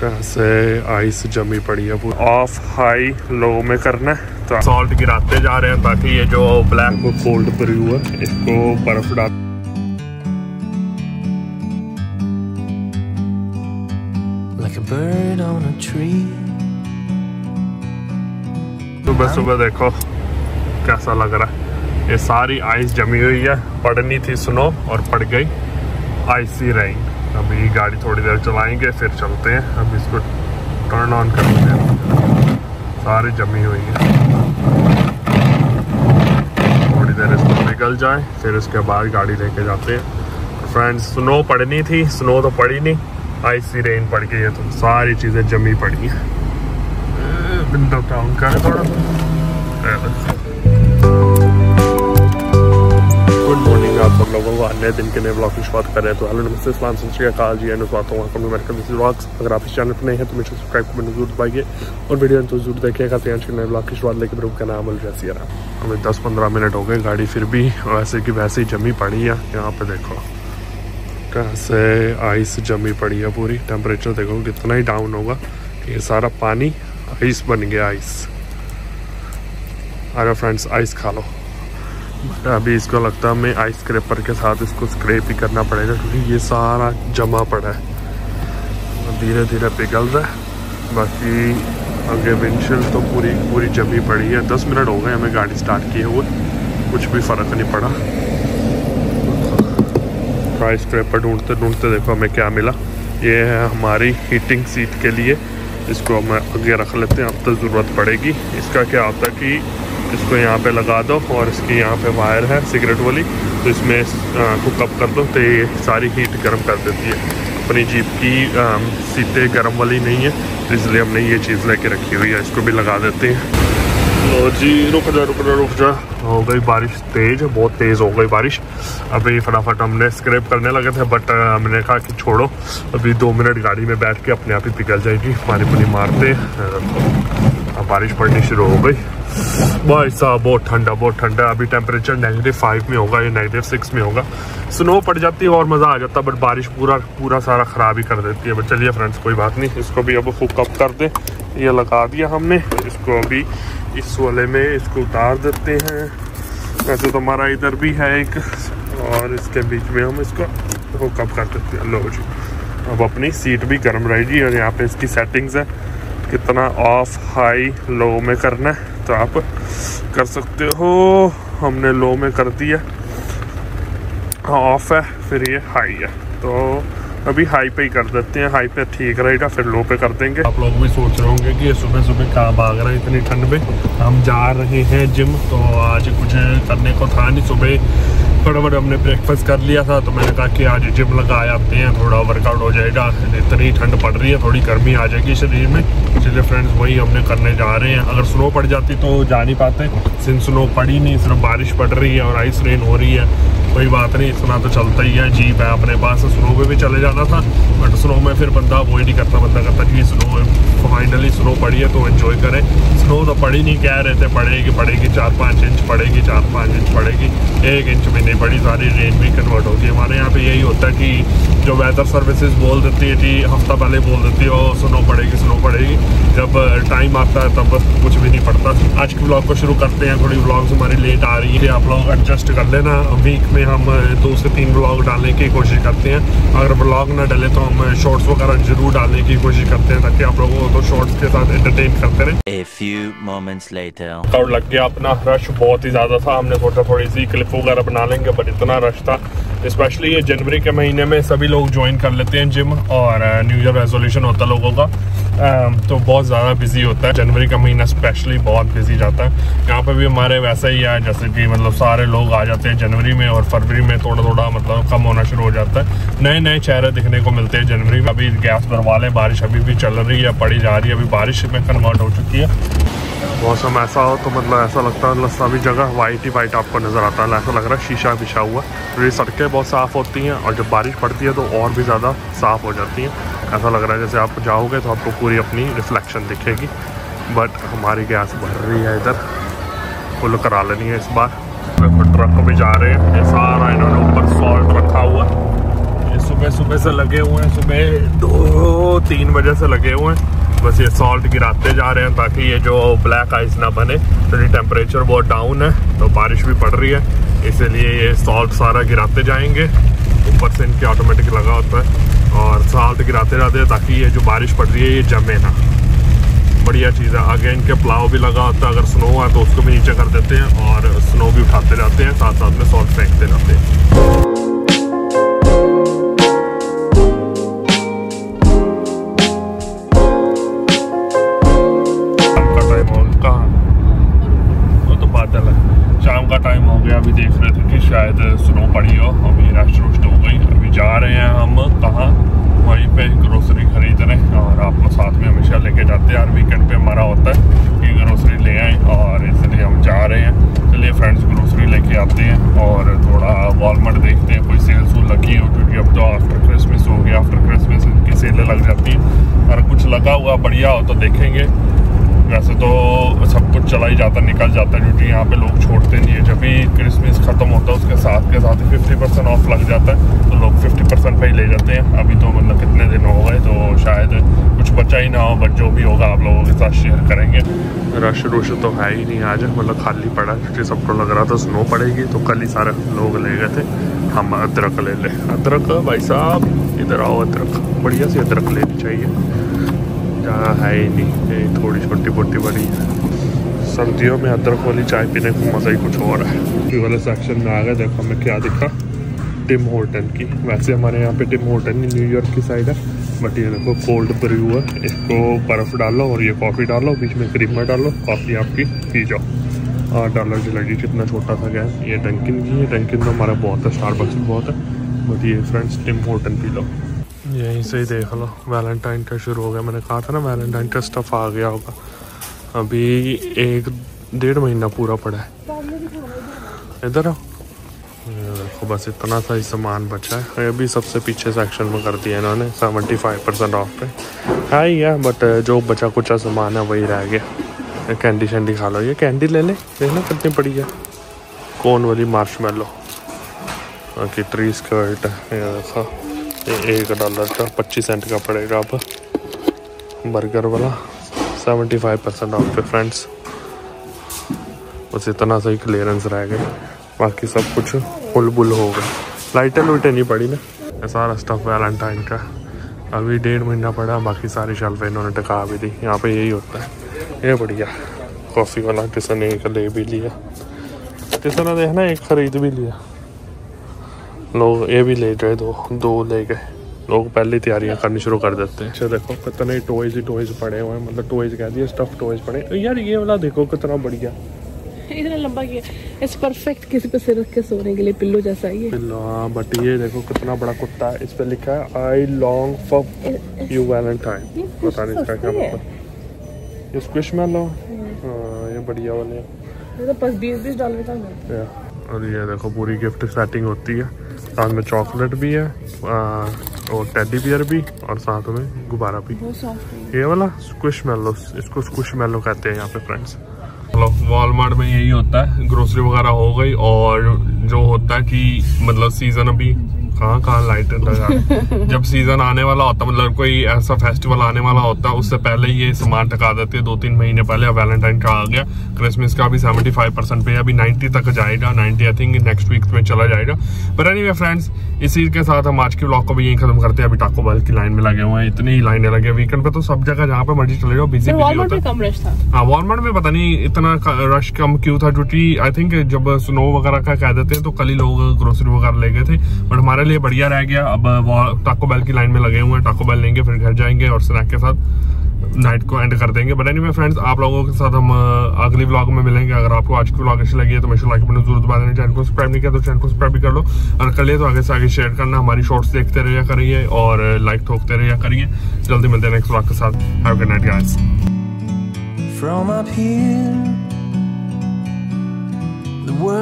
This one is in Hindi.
कैसे आइस जमी पड़ी है पूरी। ऑफ हाई लो में करना है तो सॉल्ट गिराते जा रहे हैं ताकि ये जो ब्लैक कोल्ड ब्रू है इसको बर्फ डाल। like a bird on a tree। सुबह सुबह देखो कैसा लग रहा है, ये सारी आइस जमी हुई है। पड़नी थी स्नो और पड़ गई आइसी रेन। अभी गाड़ी थोड़ी देर चलाएंगे फिर चलते हैं। अब इसको टर्न ऑन करते हैं, सारी जमी हुई है। थोड़ी देर इसको निकल जाए फिर उसके बाद गाड़ी लेके जाते हैं। फ्रेंड्स स्नो पड़नी थी, स्नो तो पड़ी नहीं, आइसी रेन पड़ गई है तो सारी चीज़ें जमी पड़ी हैं। विंडो डाउन कर थोड़ा। गुड मॉर्निंग, आप सब लोगों को अन्य दिन के नए ब्लॉग की शुरुआत कर रहे हैं। तो हेलो नमस्ते सलाम सत्याकाल जी, स्वागत है आपका मेरे मिसेज ब्लॉग्स। अगर आप इस चैनल पर नए हैं तो मुझे सब्सक्राइब करना जरूर दबाइए और वीडियो तो जरूर देखिएगा। तो आज के नए ब्लॉग की शुरुआत लेकर उनका नाम अलजैसिया। हमें 10-15 मिनट हो गए, गाड़ी फिर भी वैसे की वैसे ही जमी पड़ी है। यहाँ पर देखो कैसे आइस जमी पड़ी है पूरी। टेम्परेचर देखो कितना ही डाउन होगा, ये सारा पानी आइस बन गया। आइस अरे फ्रेंड्स आइस खा लो। अभी इसको लगता है मैं आइस स्क्रैपर के साथ इसको स्क्रैप ही करना पड़ेगा क्योंकि ये सारा जमा पड़ा है, धीरे धीरे पिघल रहा है। बाकी आगे विंडशील्ड तो पूरी पूरी जमी पड़ी है। 10 मिनट हो गए हमें गाड़ी स्टार्ट किए हुए, कुछ भी फ़र्क नहीं पड़ा। आइस स्क्रैपर ढूंढते ढूंढते देखो हमें क्या मिला। ये है हमारी हीटिंग सीट के लिए, इसको हम आगे रख लेते हैं अब तो ज़रूरत पड़ेगी। इसका क्या होता है कि इसको यहाँ पे लगा दो और इसकी यहाँ पे वायर है सिगरेट वाली, तो इसमें कुकअप कर दो तो ये सारी हीट गर्म कर देती है। अपनी जीप की सीटें गर्म वाली नहीं है तो इसलिए हमने ये चीज़ लेके रखी हुई है, इसको भी लगा देते हैं। लो जी रुक जा हो गई बारिश तेज़, बहुत तेज़ हो गई बारिश। अभी फटाफट हमने स्क्रैप करने लगे थे बट हमने कहा कि छोड़ो, अभी 2 मिनट गाड़ी में बैठ के अपने आप ही पिघल जाएगी। पानी पुनी मारते बारिश पड़नी शुरू हो गई। भाई साहब बहुत ठंडा। अभी टेम्परेचर -5 में होगा या -6 में होगा। स्नो पड़ जाती है और मज़ा आ जाता है बट बारिश पूरा सारा ख़राब ही कर देती है। बट चलिए फ्रेंड्स कोई बात नहीं, इसको भी अब कुकअप कर दें। ये लगा दिया हमने, इसको अभी इस वाले में इसको उतार देते हैं। वैसे तो हमारा इधर भी है एक, और इसके बीच में हम इसको कुकअप कर देते हैं। लो जी अब अपनी सीट भी गर्म रहेगी। और यहाँ पर इसकी सेटिंग्स है, कितना ऑफ हाई लो में करना है तो आप कर सकते हो। हमने लो में कर दिया, ऑफ है फिर ये हाई है तो अभी हाई पे ही कर देते हैं। हाई पे ठीक रहेगा फिर लो पे कर देंगे। आप लोग भी सोच रहे होंगे कि ये सुबह सुबह कहाँ भाग रहा है इतनी ठंड में। हम जा रहे हैं जिम, तो आज कुछ करने को था नहीं। सुबह फटाफट हमने ब्रेकफास्ट कर लिया था तो मैंने कहा कि आज जिम लगा आते हैं, थोड़ा वर्कआउट हो जाएगा। इतनी ठंड पड़ रही है, थोड़ी गर्मी आ जाएगी शरीर में। इसलिए फ्रेंड्स वही हमने करने जा रहे हैं। अगर स्नो पड़ जाती तो जा नहीं पाते, सिंस स्नो पड़ी नहीं, सिर्फ बारिश पड़ रही है और आइस रेन हो रही है। कोई बात नहीं, इतना तो चलता ही है। जीप है अपने पास, स्नो में भी चले जाता था बट स्नो में फिर बंदा वो ही नहीं करता। बंदा कहता कि स्नो फाइनली स्नो पड़ी है तो एंजॉय करें। स्नो तो पड़ी नहीं, कह रहे थे पड़ेगी 4-5 इंच पड़ेगी, 4-5 इंच पड़ेगी, 1 इंच भी नहीं पड़ी। सारी रेन भी कन्वर्ट होती है। हमारे यहाँ पे यही होता है कि जो वेदर सर्विसेज बोल देती है कि हफ्ता पहले बोल देती है और स्नो पड़ेगी। जब टाइम आता है तब कुछ भी नहीं पड़ता। आज के ब्लॉग को शुरू करते हैं। थोड़ी ब्लॉग्स हमारी लेट आ रही है, आप लोग एडजस्ट कर लेना। वीक में हम 2 से 3 ब्लॉग डालने की कोशिश करते हैं। अगर ब्लॉग ना डले तो हम शॉर्ट्स वगैरह जरूर डालने की कोशिश करते हैं ताकि आप लोगों को तो शॉर्ट्स के साथ एंटरटेन करते रहे। लग गया अपना, रश बहुत ही ज़्यादा था। हमने सोचा थोड़ी सी क्लिप वगैरह बना लेंगे बट इतना रश था। स्पेशली ये जनवरी के महीने में सभी लोग ज्वाइन कर लेते हैं जिम, और न्यू ईयर रेजोल्यूशन होता है लोगों का तो बहुत ज़्यादा बिजी होता है। जनवरी का महीना स्पेशली बहुत बिजी जाता है। यहाँ पे भी हमारे वैसा ही है, जैसे कि मतलब सारे लोग आ जाते हैं जनवरी में, और फरवरी में थोड़ा थोड़ा मतलब कम होना शुरू हो जाता है। नए नए चेहरे दिखने को मिलते हैं जनवरी में। अभी गैस भरवा लें, बारिश अभी भी चल रही है, पड़ी जा रही है, अभी बारिश में कन्वर्ट हो चुकी है। मौसम ऐसा हो तो मतलब ऐसा लगता है मतलब सभी जगह वाइट ही वाइट आपको नज़र आता है, ऐसा लग रहा है शीशा बिछा हुआ। तो ये सड़कें बहुत साफ़ होती हैं और जब बारिश पड़ती है तो और भी ज़्यादा साफ़ हो जाती हैं। ऐसा लग रहा है जैसे आप जाओगे तो आपको पूरी अपनी रिफ्लेक्शन दिखेगी। बट हमारी गैस भर रही है, इधर फुल करा लेनी है इस बार। ट्रक भी जा रहे हैं, ये सारा इन्होंने ऊपर सॉल्ट रखा हुआ, सुबह सुबह से लगे हुए हैं, सुबह 2-3 बजे से लगे हुए हैं। बस ये सॉल्ट गिराते जा रहे हैं ताकि ये जो ब्लैक आइस ना बने, क्योंकि टेम्परेचर बहुत डाउन है तो बारिश भी पड़ रही है, इसीलिए ये सॉल्ट सारा गिराते जाएंगे। ऊपर से इनके ऑटोमेटिक लगा होता है और सॉल्ट गिराते जाते हैं ताकि ये जो बारिश पड़ रही है ये जमे ना। बढ़िया चीज़ है। आगे इनके प्लाव भी लगा होता है, अगर स्नो है तो उसको भी नीचे कर देते हैं और स्नो भी उठाते जाते हैं, साथ साथ में सॉल्ट फेंकते जाते हैं। बढ़िया हो तो देखेंगे, वैसे तो सब कुछ चला ही जाता निकल जाता है क्योंकि यहाँ पे लोग छोड़ते नहीं है। जब भी क्रिसमस ख़त्म होता है उसके साथ ही 50% ऑफ लग जाता है तो लोग 50% पे ही ले जाते हैं। अभी तो मतलब कितने दिन हो गए तो शायद कुछ बचा ही ना हो, बट जो भी होगा आप लोगों के साथ शेयर करेंगे। रश रुश तो है ही नहीं आज, मतलब खाली पड़ा क्योंकि सबको लग रहा था स्नो पड़ेगी, तो कल ही सारे लोग ले गए थे। हम अदरक ले लें, अदरक भाई साहब इधर आओ, अदरक बढ़िया से अदरक लेनी चाहिए, है ही नहीं थोड़ी छोटी मोटी बड़ी। सर्दियों में अदरक वाली चाय पीने का मज़ा ही कुछ और है। ये वाले सेक्शन में आ गए, देखो हमें क्या दिखा, टिम हॉर्टन की। वैसे हमारे यहाँ पे टिम हॉर्टन ही न्यूयॉर्क की साइड है, बट ये देखो कोल्ड ब्रू है, इसको बर्फ़ डालो और ये कॉफ़ी डालो, बीच में क्रीमा डालो, कॉफ़ी आपकी पी जाओ। $8 की लगी, कितना छोटा सा गया। ये डंकिन की है, डंकिन तो हमारा बहुत है, स्टारबक्स भी बहुत है, बट ये फ्रेंड्स टिम हॉर्टन पी लो। यहीं से ही देख लो वैलेंटाइन का शुरू हो गया। मैंने कहा था ना वैलेंटाइन का स्टफ आ गया होगा। अभी 1-1.5 महीना पूरा पड़ा है। इधर देखो बस इतना सा ही सामान बचा है। ये भी सबसे पीछे सेक्शन में कर दिया इन्होंने 75% ऑफ पे है ही है, बट जो बचा कुचा सामान है वही रह गया। कैंडी शैंडी खा लो, ये कैंडी ले लें, देखना कितनी पड़ी है, कौन वाली मार्शमेलो की ट्री स्कर्ट है। देखो $1 का 25 सेंट का पड़ेगा आप, बर्गर वाला 75% ऑफ पे फ्रेंड्स। बस इतना सही क्लियरेंस रह गए, बाकी सब कुछ फुल हो गया। लाइटें लुइटें नहीं पड़ी ना, सारा स्टफ वैलेंटाइन का। अभी 1.5 महीना पड़ा, बाकी सारी शेल्फें इन्होंने टका भी दी। यहाँ पे यही होता है। ये बढ़िया कॉफ़ी वाला किसने एक ले भी लिया, किसने देखना एक ख़रीद भी लिया। लोग ये भी ले गए, दो ले गए। लोग पहले तैयारियां करनी शुरू कर देते हैं। अच्छा देखो कितने टॉयज पड़े हुए हैं, मतलब टॉयज कह दिए, स्टफ टॉयज पड़े। यार ये वाला देखो कितना बढ़िया, इतना लंबा किया, इस परफेक्ट किसी पे सिर रख के सोने के लिए पिल्लो जैसा ही है। पिल्लो हां, बट ये देखो कितना बड़ा कुत्ता है, इस पे लिखा है I long for you Valentine. पता नहीं इसका क्या मतलब, ये स्क्विशमेलो। हां ये बढ़िया वाले, ये तो बस $20 का है। और ये देखो पूरी गिफ्ट सेटिंग होती है, साथ में चॉकलेट भी है और टेडी बियर भी, और साथ में गुब्बारा भी। ये वाला स्क्विशमेलो, इसको स्क्विशमेलो कहते हैं यहाँ पे फ्रेंड्स। मतलब वॉलमार्ट में यही होता है, ग्रोसरी वगैरह हो गई। और जो होता है कि मतलब सीजन अभी कहाँ लाइट लगा जब सीज़न आने वाला होता, मतलब कोई ऐसा फेस्टिवल आने वाला होता है उससे पहले ये सामान टका देते हैं 2-3 महीने पहले। वैलेंटाइन का आ गया, क्रिसमस का भी 75% पे, अभी 90 तक जाएगा, 90 आई थिंक नेक्स्ट वीक में चला जाएगा। पर एनीवे फ्रेंड्स, इसी के साथ हम आज के व्लॉग को भी यहीं खत्म करते हैं। अभी टाको बेल की लाइन में लगे हुए हैं, इतनी ही लाइनें लगे। वीकेंड पे तो सब जगह जहाँ पे मर्जी चले जाओ बिजी होता है। हाँ वॉलमार्ट में पता नहीं इतना रश कम क्यों था, क्योंकि आई थिंक जब स्नो वगैरह का कह देते हैं तो कल ही लोग ग्रोसरी वगैरह ले गए थे, बट हमारे लिए बढ़िया रह गया। अब टाको बेल की लाइन में लगे हुए हैं, टाको बेल लेंगे, फिर घर जाएंगे और स्नैक के साथ नाइट को एंड कर देंगे। बट एनीवे फ्रेंड्स, आप लोगों के साथ हम अगली व्लॉग में मिलेंगे। अगर आपको आज की व्लॉग अच्छी लगी है तो लाइक बटन जरूर दबा देना, चैनल को सब्सक्राइब नहीं किया तो चैनल को सब्सक्राइब भी कर लो, और कर लिए तो आगे से आगे शेयर करना। हमारी शॉर्ट्स देखते रहिए करिए और लाइक ठोकते रहिए करिए। जल्दी मिलते हैं नेक्स्ट व्लॉग के साथ। Have a good night guys. From up here, the world